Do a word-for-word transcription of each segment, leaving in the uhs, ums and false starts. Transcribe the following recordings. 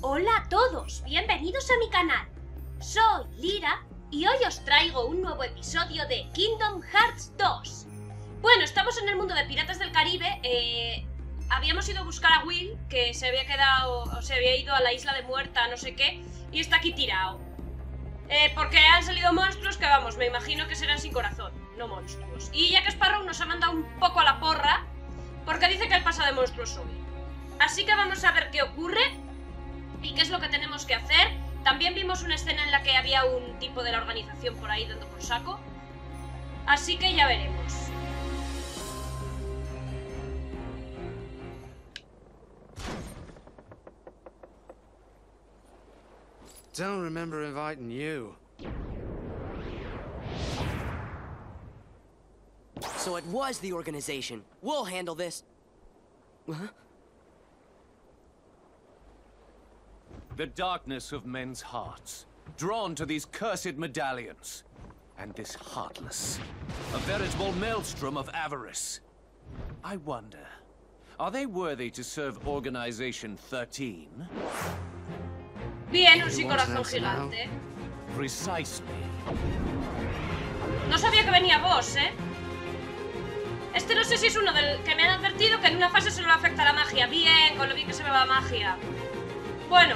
Hola a todos, bienvenidos a mi canal. Soy Lira y hoy os traigo un nuevo episodio de Kingdom Hearts dos. Bueno, estamos en el mundo de Piratas del Caribe. eh, Habíamos ido a buscar a Will, que se había quedado, o se había ido a la isla de muerta, no sé qué, y está aquí tirado. Eh, porque han salido monstruos que, vamos, me imagino que serán sin corazón, no monstruos. Y Jack Sparrow nos ha mandado un poco a la porra, porque dice que él pasa de monstruos hoy. Así que vamos a ver qué ocurre y qué es lo que tenemos que hacer. También vimos una escena en la que había un tipo de la organización por ahí dando por saco, así que ya veremos. Don't remember inviting you. So it was the organization. We'll handle this. Huh? The darkness of men's hearts, drawn to these cursed medallions, and this Heartless, a veritable maelstrom of avarice. I wonder, are they worthy to serve Organization thirteen? Bien, un sí corazón gigante. No sabía que venía vos, ¿eh? Este no sé si es uno del que me han advertido que en una fase solo afecta la magia. Bien, con lo bien que se me va la magia. Bueno,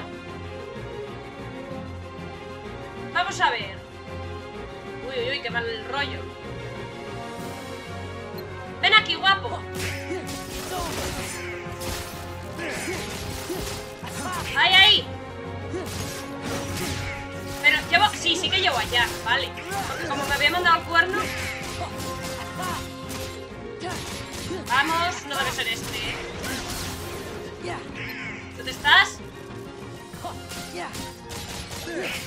vamos a ver. Uy, uy, uy, qué mal el rollo. Ven aquí, guapo. Ahí, ahí. Pero llevo... Sí, sí que llevo allá, vale. Porque como me había mandado el cuerno... Vamos, no debe ser este, ¿eh? ¿Dónde estás?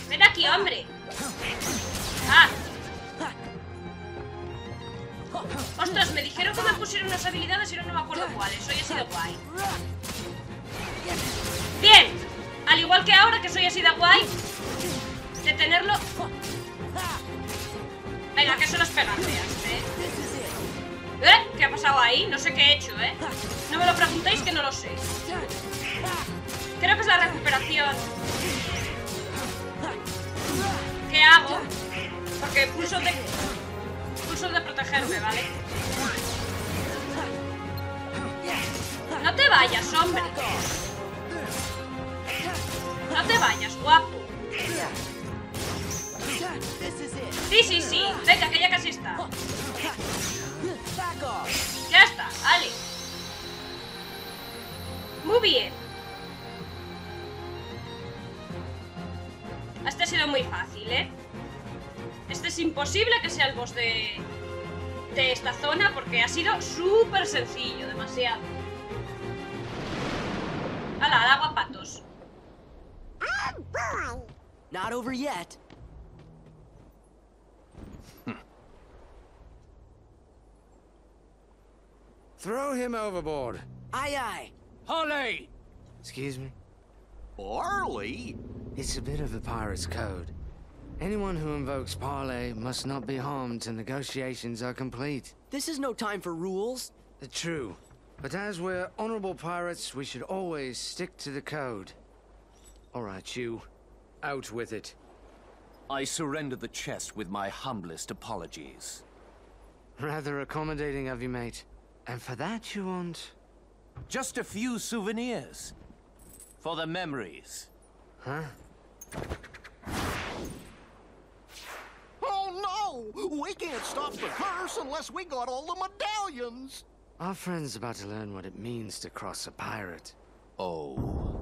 Ven aquí, hombre. Ah. Ostras, me dijeron que me pusieron unas habilidades y no, no me acuerdo cuáles. Hoy ha sido guay. Bien. Al igual que ahora, que soy así de guay, detenerlo... Venga, que son las pegarse, ¿eh? ¿Eh? ¿Qué ha pasado ahí? No sé qué he hecho, ¿eh? No me lo preguntéis, que no lo sé. Creo que es la recuperación. ¿Qué hago? Porque pulso de... Pulso de protegerme, ¿vale? No te vayas, hombre. No te vayas, guapo. Sí, sí, sí. Venga, que ya casi está. Ya está, vale. Muy bien. Este ha sido muy fácil, ¿eh? Este es imposible que sea el boss de, de esta zona, porque ha sido súper sencillo, demasiado. ¡Hala, al agua, patos! Not over yet. Throw him overboard. Aye, aye. Holly! Excuse me? Parley? It's a bit of the pirate's code. Anyone who invokes parley must not be harmed till negotiations are complete. This is no time for rules. True. But as we're honorable pirates, we should always stick to the code. All right, you. Out with it. I surrender the chest with my humblest apologies. Rather accommodating of you, mate. And for that you want... Just a few souvenirs. For the memories. Huh? Oh no! We can't stop the curse unless we got all the medallions! Our friend's about to learn what it means to cross a pirate. Oh...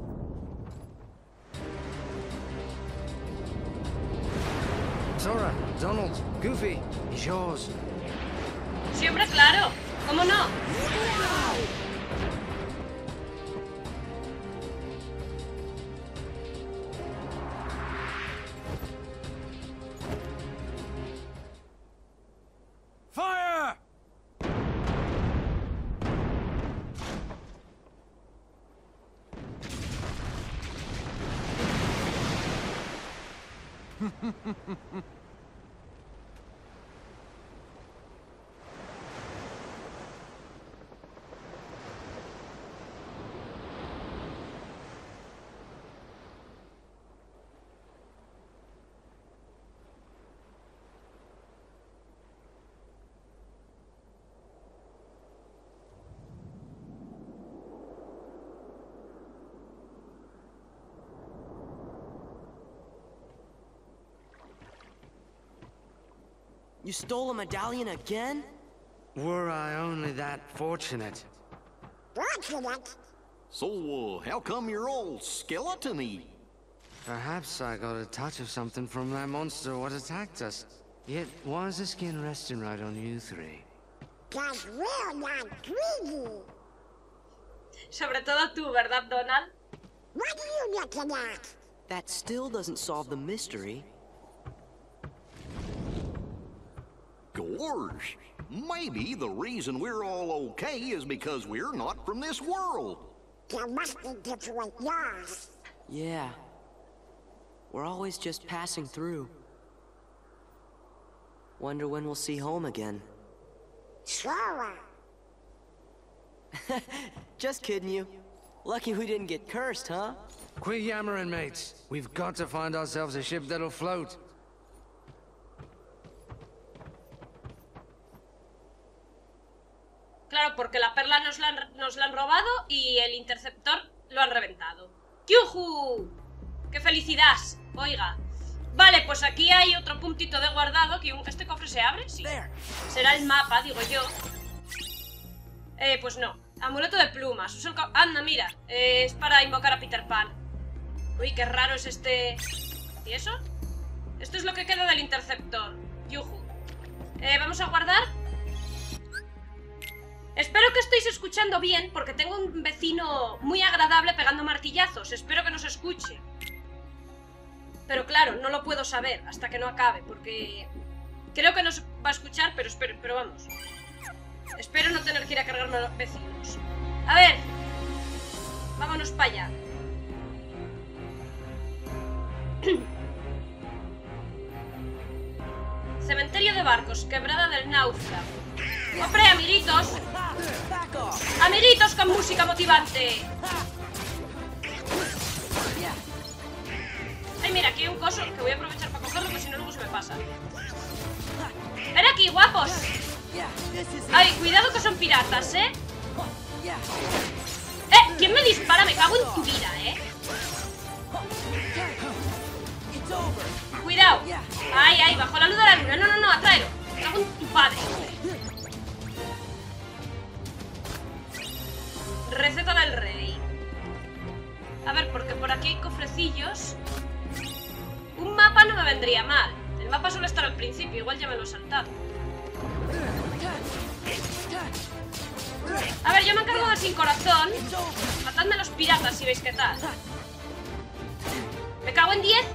Sora, Donald, Goofy, es yours. Siempre, claro. ¿Cómo no? Fire! You stole a medallion again? Were I only that fortunate. Fortunate? So, uh, how come you're all skeleton-y? Perhaps I got a touch of something from that monster what attacked us. Yet, why is the skin resting right on you three? Cause we're not greedy. Sobre todo tú, ¿verdad, Donald? What are you looking at? That still doesn't solve the mystery. Gorge, maybe the reason we're all okay is because we're not from this world. There must be different laws. Yeah. We're always just passing through. Wonder when we'll see home again. Sora! Just kidding you. Lucky we didn't get cursed, huh? Quit yammering, mates. We've got to find ourselves a ship that'll float. Claro, porque la perla nos la han, nos la han robado y el interceptor lo han reventado. ¡Yujú! ¡Qué felicidad! Oiga. Vale, pues aquí hay otro puntito de guardado. Que ¿este cofre se abre? Sí. Será el mapa, digo yo. Eh, pues no. Amuleto de plumas. Usa el co Anda, mira. Eh, es para invocar a Peter Pan. Uy, qué raro es este... ¿Y eso? Esto es lo que queda del interceptor. Yujú. Eh, vamos a guardar. Espero que estéis escuchando bien, porque tengo un vecino muy agradable pegando martillazos. Espero que nos escuche. Pero claro, no lo puedo saber hasta que no acabe, porque... Creo que nos va a escuchar, pero espero, pero vamos. Espero no tener que ir a cargarme a los vecinos. A ver. Vámonos para allá. Cementerio de barcos, quebrada del náufrago. ¡Hombre, amiguitos! ¡Amiguitos con música motivante! Ay, mira, aquí hay un coso que voy a aprovechar para cogerlo, porque si no luego se me pasa. ¡Ven aquí, guapos! Ay, cuidado que son piratas, ¿eh? ¡Eh! ¿Quién me dispara? Me cago en tu vida, ¿eh? ¡Cuidado! ¡Ay, ay! ¡Bajo la luz de la luna! ¡No, no, no! ¡Atráelo! ¡Me cago en tu padre! Receta del rey. A ver, porque por aquí hay cofrecillos. Un mapa no me vendría mal. El mapa suele estar al principio, igual ya me lo he saltado. A ver, yo me he encargado de sin corazón. Matadme a los piratas si veis qué tal. Me cago en diez.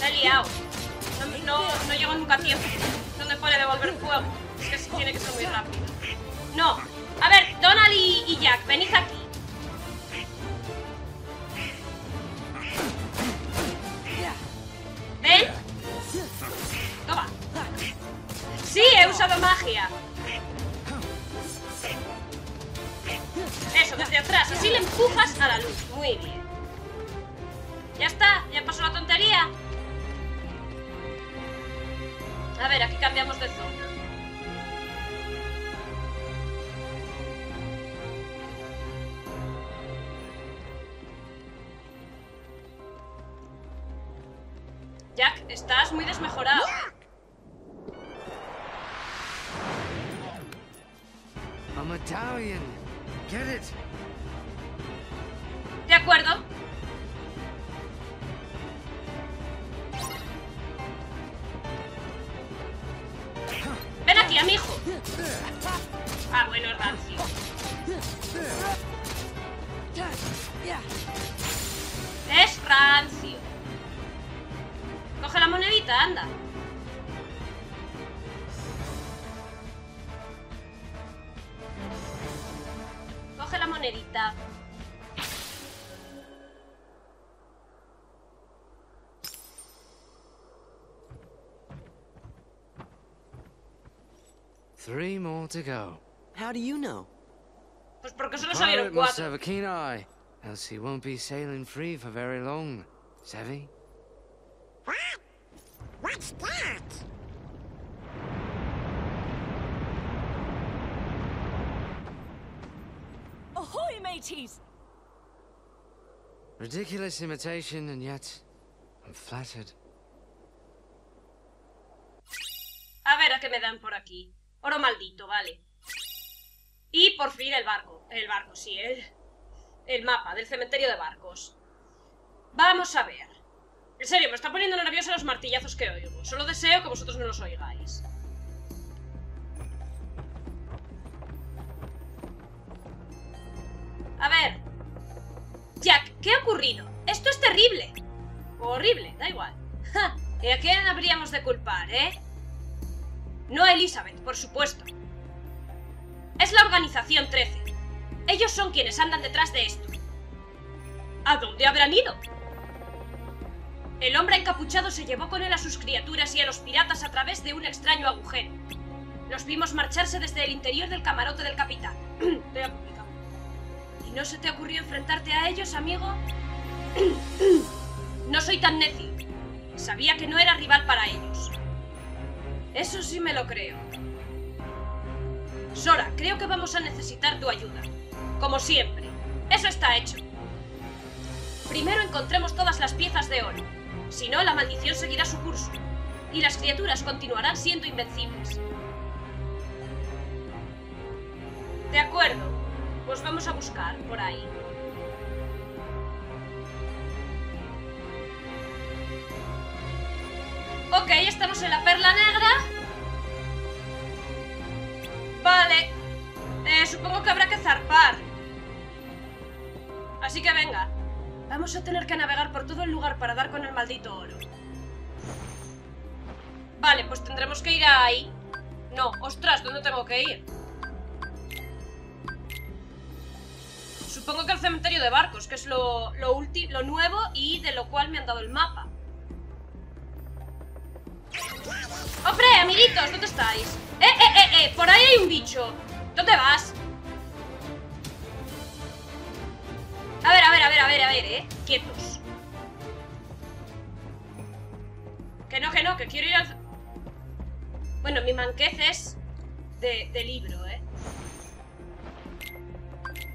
La he liado. No, no, no llego nunca a tiempo. ¿Dónde puede devolver fuego? Es que sí, tiene que ser muy rápido. No. A ver, Donald y, y Jack, venid aquí. ¿Ven? Toma. Sí, he usado magia. Eso, desde atrás. Así le empujas a la luz. Muy bien. Ya está, ya pasó la tontería. A ver, aquí cambiamos de zona. Jack, estás muy desmejorado. I'm Italian. Get it. De acuerdo. Ven aquí, amigo. Ah, bueno, es rancio. Es rancio. Coge la monedita, anda. Coge la monedita. Three more to go. How do you know? Pues porque solo salieron cuatro. Must have a keen eye, else he won't be sailing free for very long. Savvy? What? What's that? Ahoy, mateys! Ridiculous imitation, and yet A ver a qué me dan por aquí. Oro maldito, vale. Y por fin el barco. El barco, sí, el, el mapa del cementerio de barcos. Vamos a ver. En serio, me está poniendo nerviosa los martillazos que oigo. Solo deseo que vosotros no los oigáis. A ver. Jack, ¿qué ha ocurrido? Esto es terrible. Horrible, da igual. Ja, ¿y a quién habríamos de culpar, eh? No a Elizabeth, por supuesto. Es la Organización trece. Ellos son quienes andan detrás de esto. ¿A dónde habrán ido? El hombre encapuchado se llevó con él a sus criaturas y a los piratas a través de un extraño agujero. Los vimos marcharse desde el interior del camarote del capitán. Te he publicado. ¿Y no se te ocurrió enfrentarte a ellos, amigo? No soy tan necio. Sabía que no era rival para ellos. Eso sí me lo creo. Sora, creo que vamos a necesitar tu ayuda. Como siempre. Eso está hecho. Primero encontremos todas las piezas de oro. Si no, la maldición seguirá su curso. Y las criaturas continuarán siendo invencibles. De acuerdo. Pues vamos a buscar por ahí. Ok, estamos en la Perla Negra. Vale. Eh, supongo que habrá que zarpar. Así que venga. Vamos a tener que navegar por todo el lugar para dar con el maldito oro. Vale, pues tendremos que ir ahí. No, ostras, ¿dónde tengo que ir? Supongo que al cementerio de barcos, que es lo, lo, ulti lo nuevo y de lo cual me han dado el mapa. ¡Hombre, amiguitos! ¿Dónde estáis? ¡Eh, eh, eh, eh! Por ahí hay un bicho. ¿Dónde vas? A ver, a ver, a ver, a ver, a ver, eh. Quietos. Que no, que no, que quiero ir al... Bueno, mi manquez es de, de libro, eh.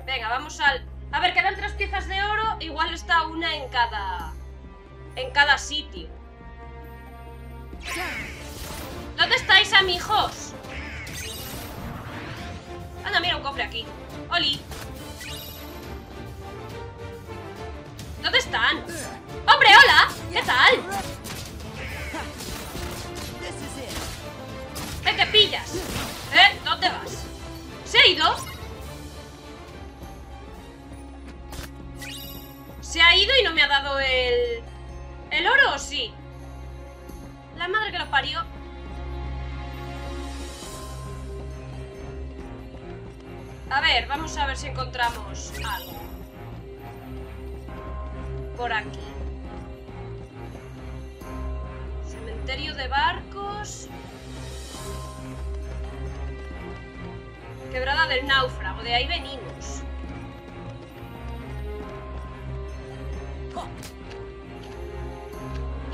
Venga, vamos al... A ver, quedan tres piezas de oro. Igual está una en cada... En cada sitio. ¿Dónde estáis, amigos? Anda, mira, un cofre aquí. Oli. ¿Dónde están? ¡Hombre, hola! ¿Qué tal? ¿Qué te pillas? ¿Eh? ¿Dónde vas? ¿Se ha ido? ¿Se ha ido y no me ha dado el... ¿El oro o sí? La madre que lo parió. A ver, vamos a ver si encontramos algo. Por aquí. Cementerio de barcos. Quebrada del náufrago, de ahí venimos.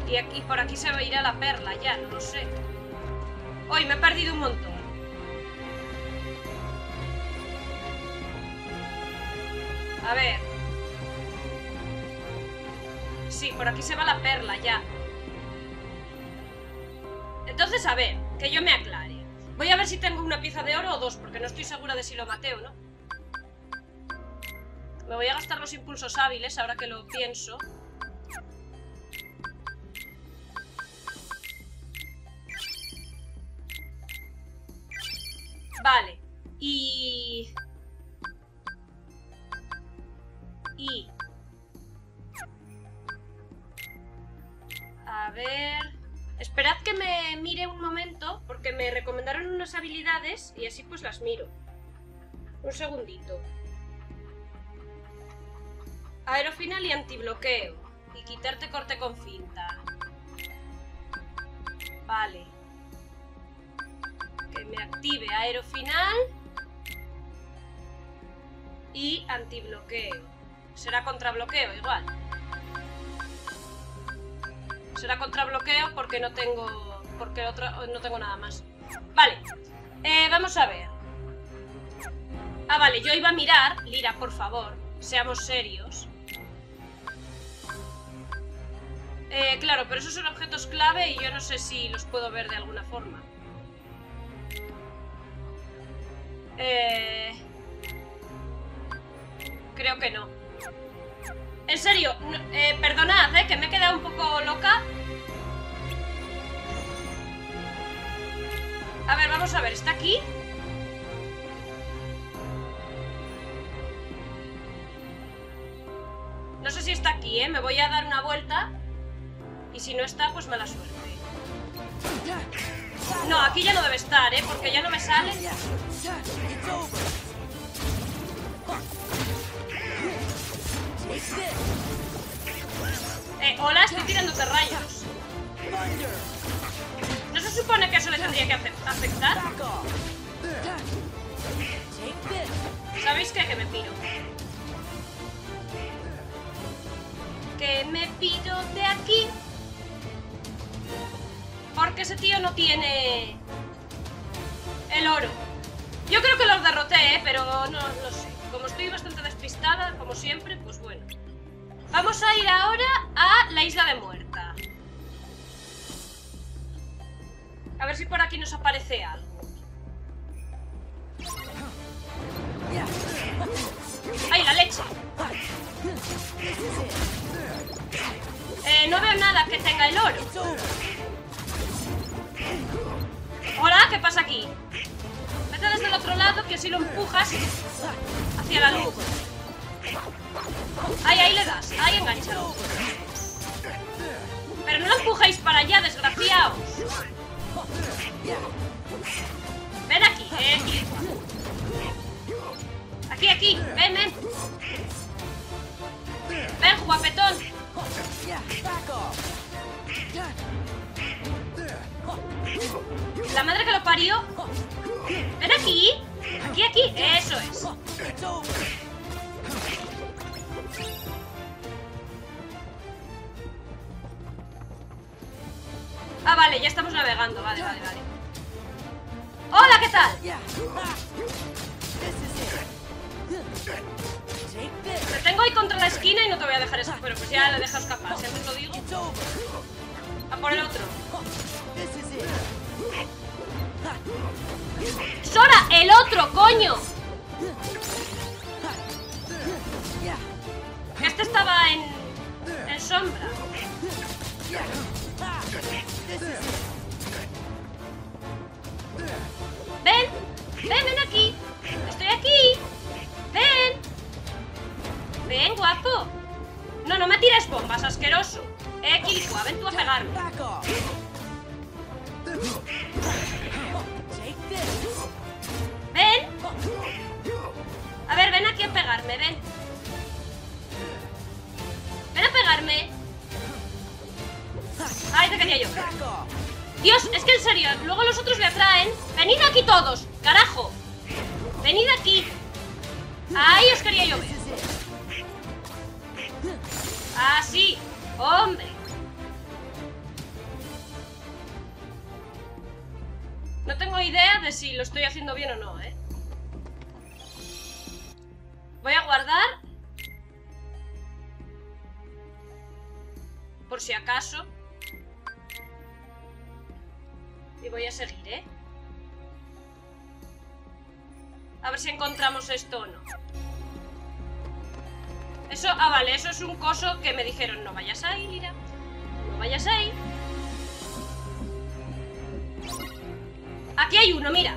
Y aquí, por aquí se irá la perla, ya, no lo sé. Hoy me he perdido un montón. A ver. Sí, por aquí se va la perla, ya. Entonces, a ver, que yo me aclare. Voy a ver si tengo una pieza de oro o dos, porque no estoy segura de si lo maté o no. Me voy a gastar los impulsos hábiles, ahora que lo pienso. Vale, y... Y... A ver... Esperad que me mire un momento, porque me recomendaron unas habilidades y así pues las miro. Un segundito. Aerofinal y antibloqueo. Y quitarte corte con cinta. Vale. Que me active aerofinal y antibloqueo. Será contrabloqueo igual. Será contrabloqueo porque no tengo. Porque otro, no tengo nada más. Vale, eh, vamos a ver. Ah, vale, yo iba a mirar. Lira, por favor, seamos serios. Eh, claro, pero esos son objetos clave y yo no sé si los puedo ver de alguna forma. Eh... Creo que no. En serio, no, eh, perdonad, eh, que me he quedado un poco loca. A ver, vamos a ver, ¿está aquí? No sé si está aquí, eh, me voy a dar una vuelta. Y si no está, pues mala suerte. No, aquí ya no debe estar, eh, porque ya no me sale. Eh, hola, estoy tirándote rayos. ¿No se supone que eso le tendría que afectar? ¿Sabéis qué? Que me piro. Que me piro de aquí. Porque ese tío no tiene el oro. Yo creo que los derroté, ¿eh? Pero no, no sé. Como estoy bastante despistada, como siempre, pues bueno. Vamos a ir ahora a la Isla de Muerta. A ver si por aquí nos aparece algo. ¡Ay, la leche! Eh, no veo nada que tenga el oro. Hola, ¿qué pasa aquí? Vete desde el otro lado, que así lo empujas hacia la luz. Ahí, ahí le das, ahí enganchado. Pero no lo empujéis para allá, desgraciados. Ven aquí, eh. Aquí, aquí, ven, ven. Ven, guapetón. La madre que lo parió. Ven aquí. Aquí, aquí. Eso es. Ah, vale, ya estamos navegando. Vale, vale, vale. ¡Hola! ¿Qué tal? Me tengo ahí contra la esquina y no te voy a dejar eso. Pero pues ya lo dejo escapar, siempre os lo digo. A por el otro. ¡Sora! ¡El otro, coño! Este estaba en... en sombra. ¡Ven! ¡Ven, ven aquí! ¡Estoy aquí! ¡Ven! ¡Ven, guapo! No, no me tires bombas, asqueroso. Eh, Kilicua, ven tú a pegarme. Ven. A ver, ven aquí a pegarme, ven. Ven a pegarme. Ahí te quería yo. Dios, es que en serio, luego los otros le atraen. Venid aquí todos, carajo. Venid aquí. Ahí os quería yo ver. Así, hombre. No tengo idea de si lo estoy haciendo bien o no, ¿eh? Voy a guardar. Por si acaso. Y voy a seguir, ¿eh? A ver si encontramos esto o no. Eso, ah, vale, eso es un coso que me dijeron, no vayas ahí, Lira. No vayas ahí. Aquí hay uno, mira.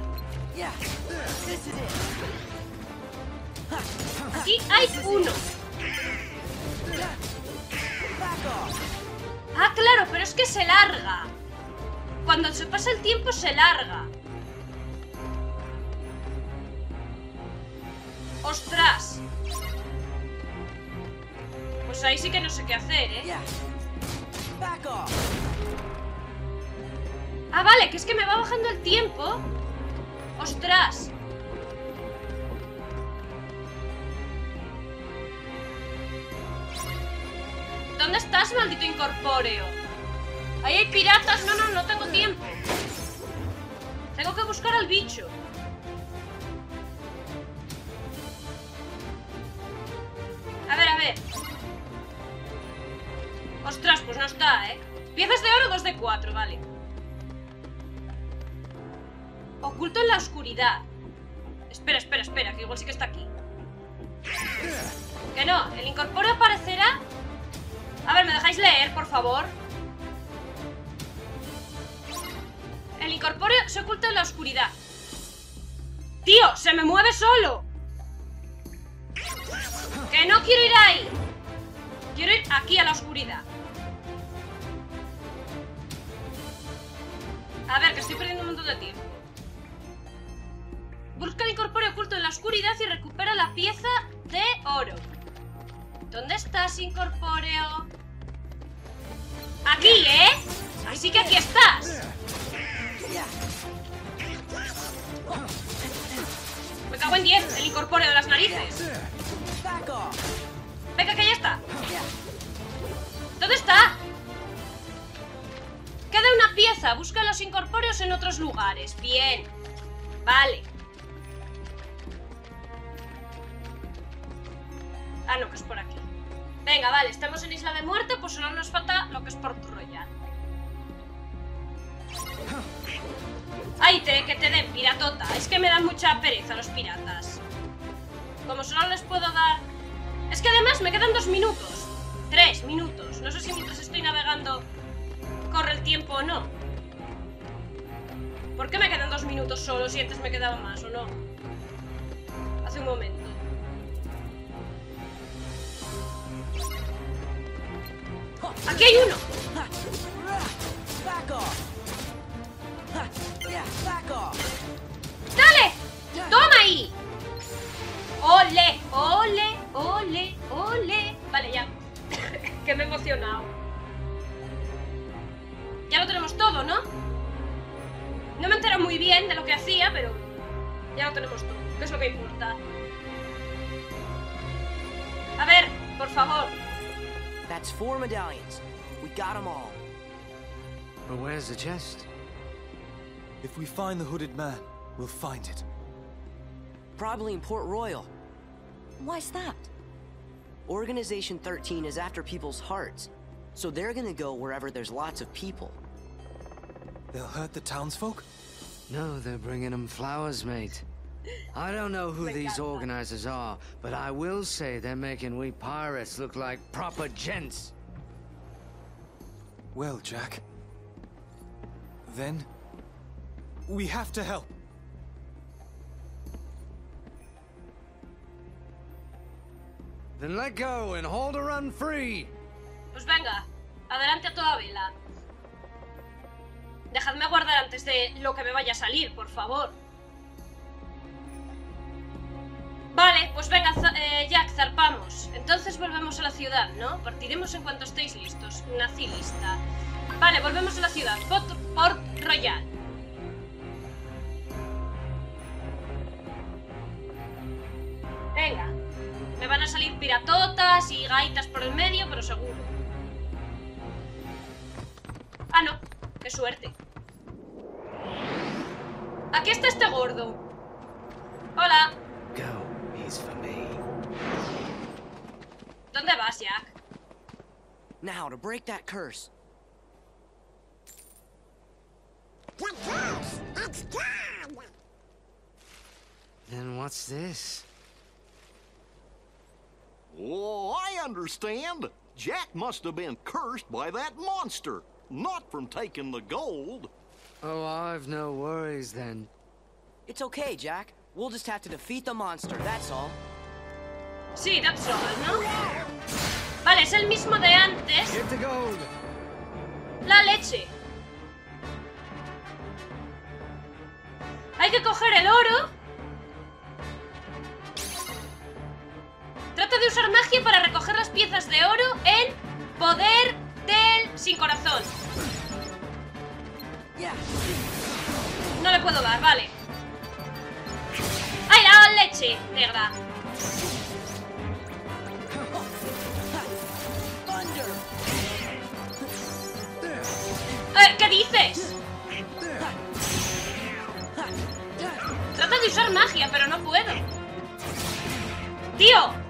Aquí hay uno. Ah, claro, pero es que se larga. Cuando se pasa el tiempo se larga. ¡Ostras! Pues ahí sí que no sé qué hacer, ¿eh? Ah, vale, que es que me va bajando el tiempo. ¡Ostras! ¿Dónde estás, maldito incorpóreo? Ahí hay piratas. No, no, no tengo tiempo. Tengo que buscar al bicho. A ver, a ver. Ostras, pues no está, ¿eh? Piezas de oro, dos de cuatro, vale. Oculto en la oscuridad. Espera, espera, espera, que igual sí que está aquí. Que no, el incorporo aparecerá... A ver, ¿me dejáis leer, por favor? El incorpóreo se oculta en la oscuridad. ¡Tío, se me mueve solo! ¡Que no quiero ir ahí! Quiero ir aquí a la oscuridad. A ver, que estoy perdiendo un montón de tiempo. Busca el incorpóreo oculto en la oscuridad y recupera la pieza de oro. ¿Dónde estás, incorpóreo? ¡Aquí, eh! ¡Así que aquí estás! Me cago en diez, el incorpóreo de las narices. Venga, que ya está. ¿Dónde está? Queda una pieza, busca los incorpóreos en otros lugares. Bien. Vale. Ah, no, que es por aquí. Venga, vale, estamos en Isla de Muerte, pues solo nos falta lo que es Port Royal. ¡Ay, te, que te den, piratota! Es que me dan mucha pereza los piratas. Como solo les puedo dar... Es que además me quedan dos minutos. Tres minutos. No sé si mientras estoy navegando corre el tiempo o no. ¿Por qué me quedan dos minutos solo si antes me quedaba más o no? Hace un momento. ¡Aquí hay uno! ¡Dale! ¡Toma ahí! ¡Ole! ¡Ole! ¡Ole! ¡Ole! Vale, ya. Que me he emocionado. Ya lo tenemos todo, ¿no? No me entero muy bien de lo que hacía, pero... Ya lo tenemos todo, que es lo que importa. A ver, por favor. That's four medallions. We got them all. But where's the chest? If we find the hooded man, we'll find it. Probably in Port Royal. Why's that? Organization thirteen is after people's hearts, so they're gonna go wherever there's lots of people. They'll hurt the townsfolk? No, they're bringing them flowers, mate. I don't know who these organizers are, but I will say they're making we pirates look like proper gents. Well, Jack. Then... We have to help. Then let go and hold a run free. Pues venga, adelante a toda vela. Dejadme guardar antes de lo que me vaya a salir, por favor. Vale, pues venga, eh, Jack, zarpamos. Entonces volvemos a la ciudad, ¿no? Partiremos en cuanto estéis listos. Nací lista. Vale, volvemos a la ciudad. Port, Port Royal. Venga, me van a salir piratotas y gaitas por el medio, pero seguro. Ah, no, qué suerte. Aquí está este gordo. Hola. ¿Dónde vas, Jack? Now to break that curse. What curse? It's gone. Then what's this? Oh, I understand. Jack must have been cursed by that monster, not from taking the gold. Oh, I've no worries then. It's okay, Jack. We'll just have to defeat the monster, that's all. Sí, that's all, ¿no? Vale, es el mismo de antes. Get the gold. La leche. Hay que coger el oro. Trata de usar magia para recoger las piezas de oro en poder del sin corazón. No le puedo dar, vale. ¡Ay, la leche negra! Eh, ¿qué dices? Trata de usar magia, pero no puedo. ¡Tío!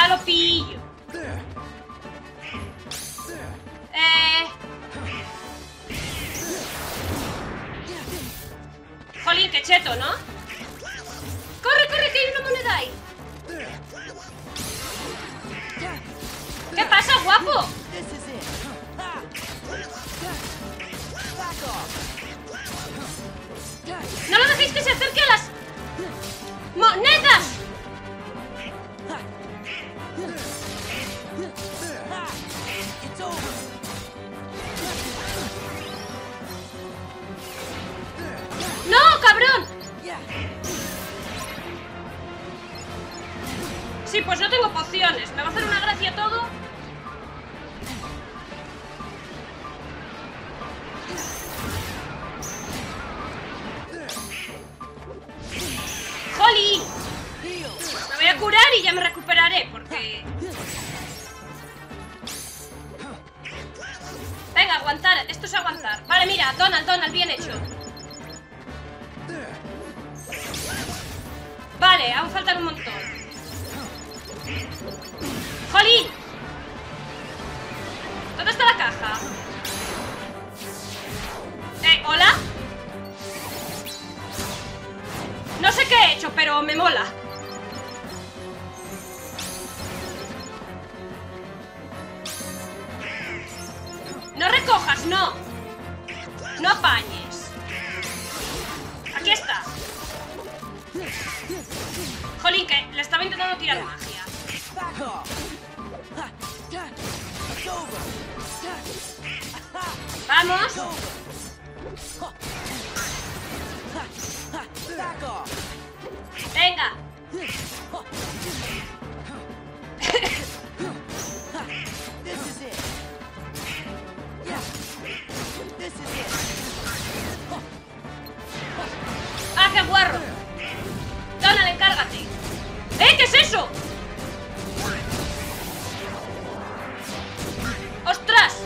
ya lo pillo. Eh... Jolín, qué cheto, ¿no? ¡Corre, corre, que hay una moneda ahí! ¿Qué pasa, guapo? ¡No lo dejéis que se acerque a las monedas! ¡No, cabrón! Sí, pues no tengo pociones. Me va a hacer una gracia todo. ¡Jolín! Me voy a curar y ya me recuperaré, porque... Venga, aguantar. Esto es aguantar. Vale, mira, Donald, Donald, bien hecho. Vale, aún faltan un montón. ¡Jolín! ¿Dónde está la caja? Eh, ¿hola? No sé qué he hecho, pero me mola. No recojas, no. No apañes. Aquí está. Jolín, que le estaba intentando tirar magia. Vamos. Venga. ¡Ah, qué guarro! Donald, encárgate. ¡Eh, qué es eso! ¡Ostras!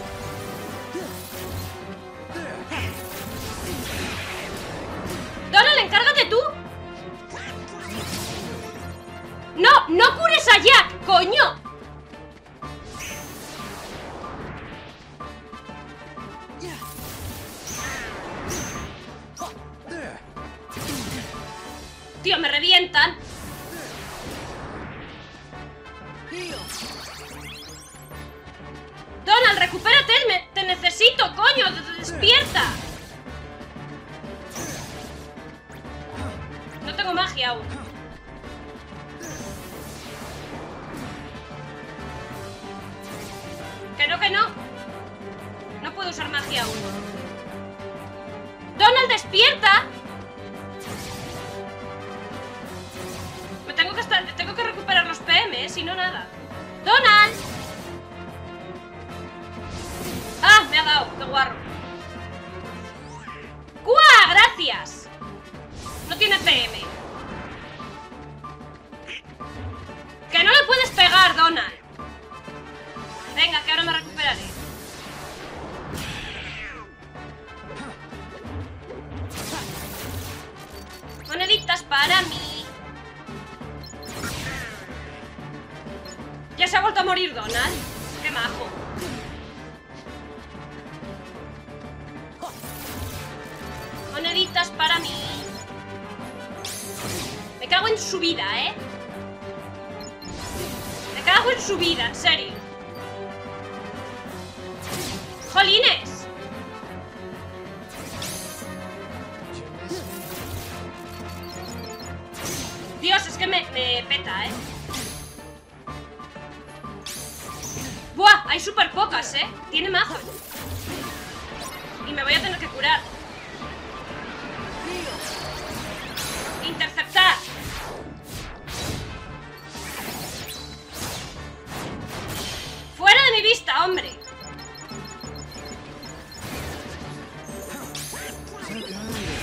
Donald, encárgate tú. No, no cures a Jack, coño. Tío, me revientan. Donald, recupérate, me, te necesito, coño, despierta. No tengo magia aún. Que no, que no. No puedo usar magia aún. Donald, despierta. Me tengo que estar, tengo que recuperar los P M, si no nada. Donald. Ah, me ha dado, qué guarro. ¡Guau! Gracias. No tiene P M. Que no le puedes pegar, Donald. Venga, que ahora me recuperaré. Moneditas para mí. Ya se ha vuelto a morir, Donald. Qué majo. Moneditas para mí. Me cago en su vida, ¿eh? Me cago en su vida, en serio. ¡Jolines! Dios, es que me, me peta, ¿eh? ¡Buah! Hay súper pocas, ¿eh? Tiene mazo. Y me voy a tener que curar. Interceptar. Fuera de mi vista, hombre.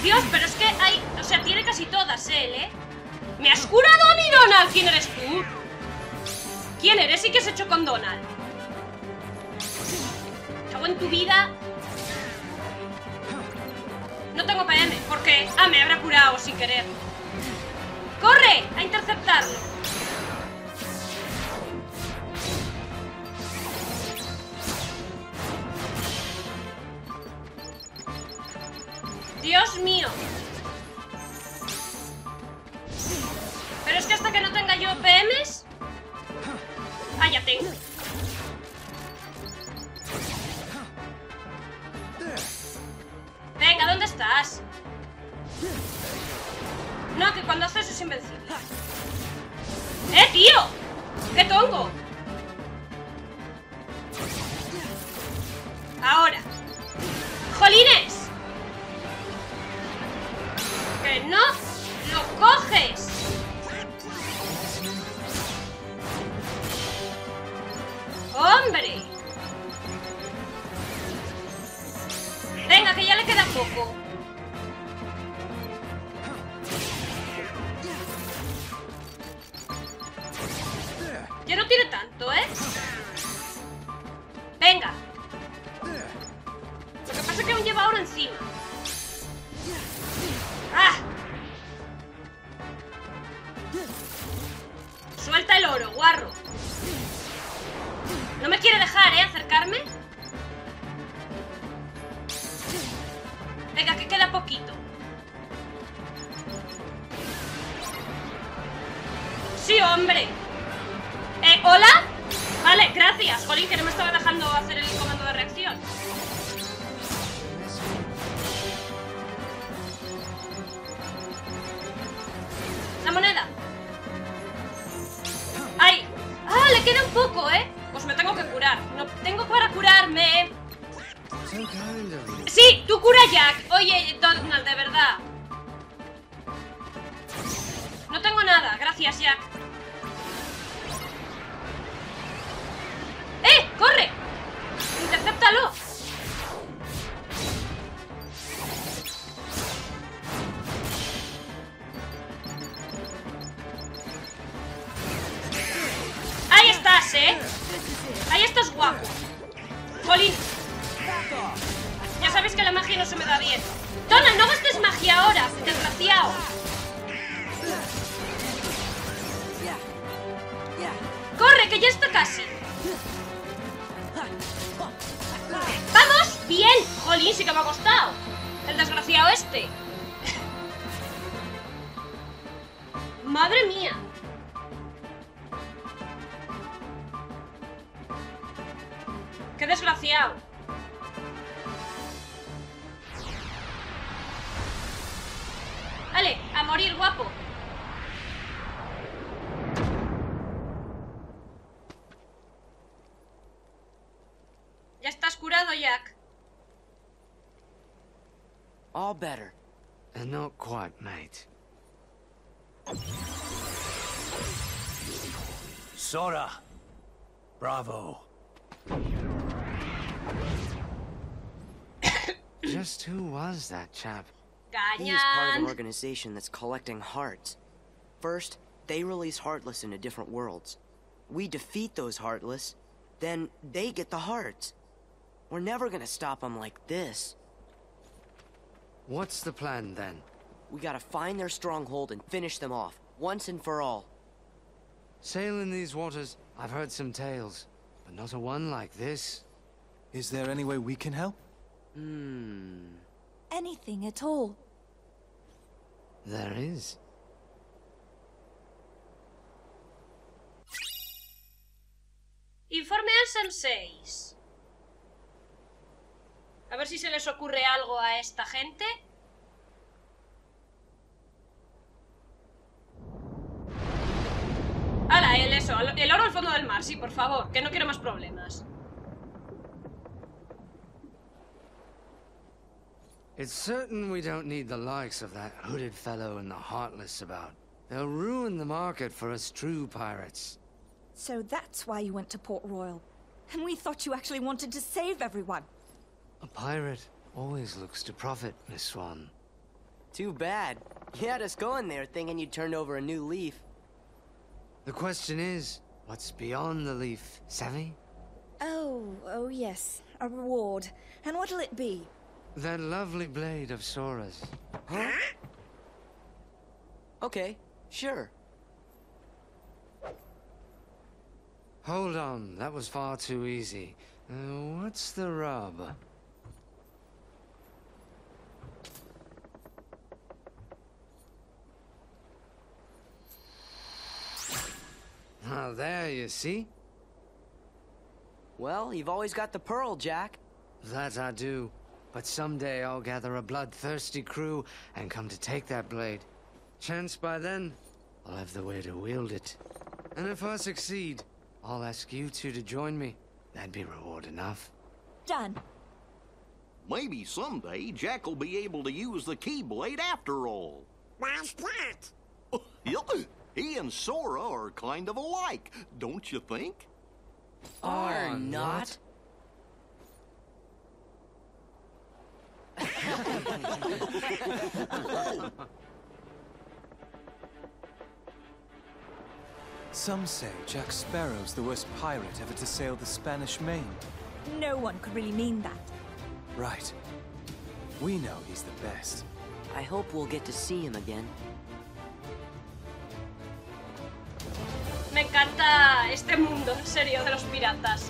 Dios, pero es que hay... O sea, tiene casi todas él, ¿eh? ¿Me has curado a mi Donald? ¿Quién eres tú? ¿Quién eres y qué has hecho con Donald? Cago en tu vida. No tengo P M, porque... Ah, me habrá curado sin querer. ¡Corre! A interceptarlo. O P Ms. Ah, ya tengo. Venga, ¿dónde estás? No, que cuando haces es invencible. ¡Eh, tío! ¡Qué tongo! Ahora. ¡Jolines! ¡Que no lo coges! ¡Hombre! Venga, que ya le queda poco. Ya no tiene tanto, ¿eh? Venga. Lo que pasa es que aún lleva ahora encima. ¡Ah! Suelta el oro, guarro. No me quiere dejar, ¿eh? Acercarme. Venga, que queda poquito. ¡Sí, hombre! Eh, ¿hola? Vale, gracias. Jolín, que no me estaba dejando hacer el comando de reacción. La moneda. ¡Ay! ¡Ah! Le queda un poco, ¿eh? Pues me tengo que curar. No tengo para curarme. Sí, tú cura, Jack. Oye, Donald, de verdad. No tengo nada. Gracias, Jack. ¡Eh! ¡Corre! ¡Intercéptalo! ¡Ahí estás, eh! ¡Ahí estás, guapo! ¡Jolín! Ya sabéis que la magia no se me da bien. ¡Donald, no gastes magia ahora, desgraciado! ¡Corre, que ya está casi! ¡Vamos! ¡Bien! ¡Jolín, sí que me ha costado! El desgraciado este. ¡Madre mía! ¡Qué desgraciado! Vale, a morir, guapo. Ya estás curado, Jack. All better. And not quite, mate. Sora. Bravo. Just who was that chap? He's part of an organization that's collecting hearts. First, they release Heartless into different worlds. We defeat those Heartless, then they get the hearts. We're never gonna stop them like this. What's the plan then? We gotta find their stronghold and finish them off, once and for all. Sailing these waters, I've heard some tales, but not a one like this. Is there any way we can help? Hmm... Anything at all. There is. Informe al seis. A ver si se les ocurre algo a esta gente. ¡Hala, el eso! El oro al fondo del mar, sí, por favor, que no quiero más problemas. It's certain we don't need the likes of that hooded fellow and the Heartless about. They'll ruin the market for us true pirates. So that's why you went to Port Royal. And we thought you actually wanted to save everyone. A pirate always looks to profit, Miss Swan. Too bad. You had us going there thinking you'd turned over a new leaf. The question is, what's beyond the leaf, savvy? Oh, oh yes. A reward. And what'll it be? That lovely blade of Sora's. Huh? Okay, sure. Hold on, that was far too easy. Uh, what's the rub? pearl there, you see? Well, you've always got the pearl, Jack. That I do. But someday I'll gather a bloodthirsty crew and come to take that blade. Chance by then, I'll have the way to wield it. And if I succeed, I'll ask you two to join me. That'd be reward enough. Done. Maybe someday Jack will be able to use the Keyblade after all. Why's that? He and Sora are kind of alike, don't you think? Are not? Some say Jack Sparrow's the worst pirate ever to sail the Spanish Main. No one could really mean that. Right. We know he's the best. I hope we'll get to see him again. Me encanta este mundo, en serio, de los piratas.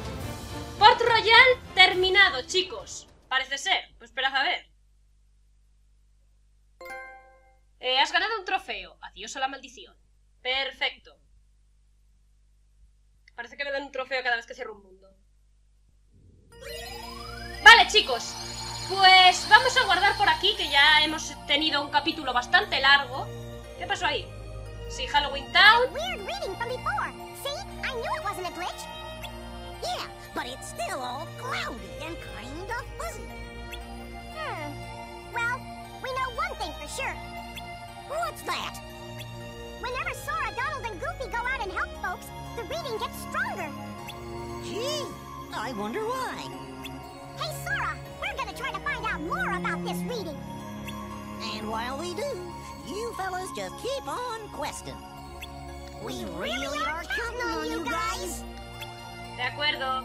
Port Royal terminado, chicos. Parece ser. Pues esperad a ver. Eh, has ganado un trofeo. Adiós a la maldición. Perfecto. Parece que me dan un trofeo cada vez que cierro un mundo. Vale, chicos. Pues vamos a guardar por aquí, que ya hemos tenido un capítulo bastante largo. ¿Qué pasó ahí? Sí, Halloween Town. Hey, Sora, we're gonna try to find out more about this reading. And while we do, you fellas just keep on questing. We really are counting on you guys. De acuerdo.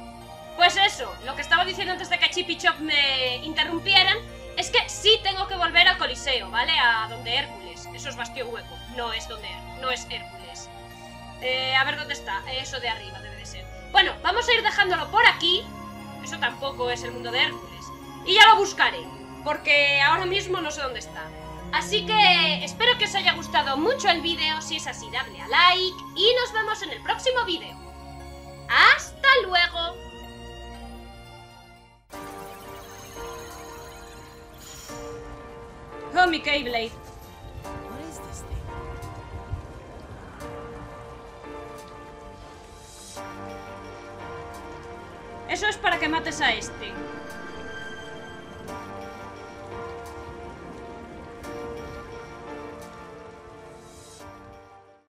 Pues eso, lo que estaba diciendo antes de que Chip y Chop me interrumpieran es que sí tengo que volver al Coliseo, ¿vale? A donde Hércules. Eso es Bastión Hueco. No es donde no es Hércules. Eh, a ver dónde está. Eso de arriba debe de ser. Bueno, vamos a ir dejándolo por aquí. Eso tampoco es el mundo de Hércules. Y ya lo buscaré, porque ahora mismo no sé dónde está. Así que espero que os haya gustado mucho el vídeo. Si es así, dadle a like y nos vemos en el próximo vídeo. ¡Hasta luego! Oh, mi Keyblade. Eso es para que mates a este.